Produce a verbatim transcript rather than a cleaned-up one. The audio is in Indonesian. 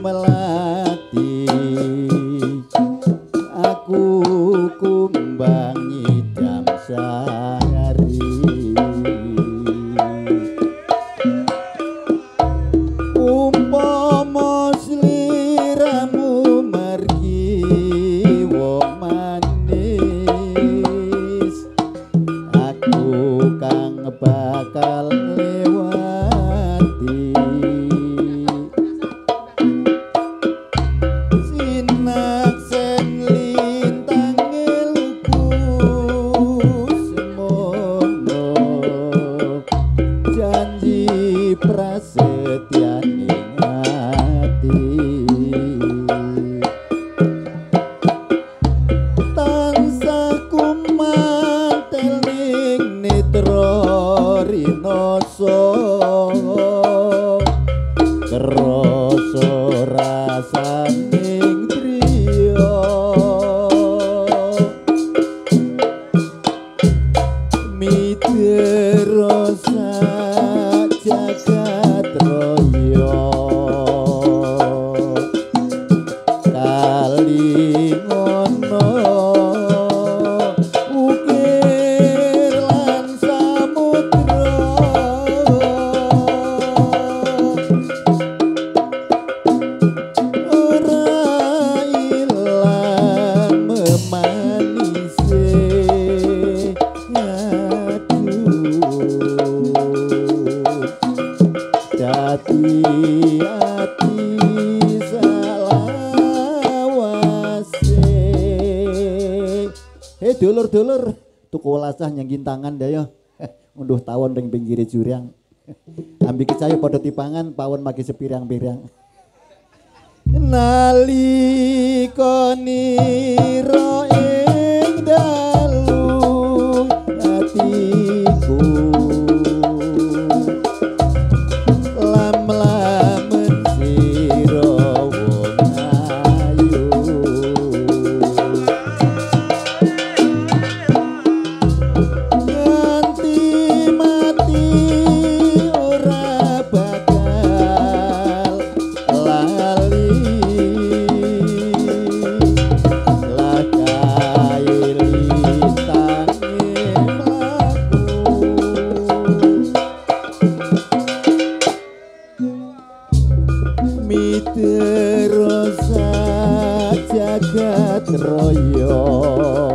melati, aku kumbang hitam sehari. Umpama sliramu mergi wong manis, aku kang bakal prasetyan ing ati, tansah kumantel ing netra rinasa, krasa rasaning priya miterosa jagat raya, kali ngono ukir lan samudra, ora ilang memanise ngadu. Hati hati salawase, hei dulur dulur, tuku lasah nyengkin tangan dayo, unduh tawon ring pinggire jurang, ambil kecayu pada tipangan, pawon magi sepirang pirang. Nalika nira ing dalu hatiku. Miterosa jagat raya.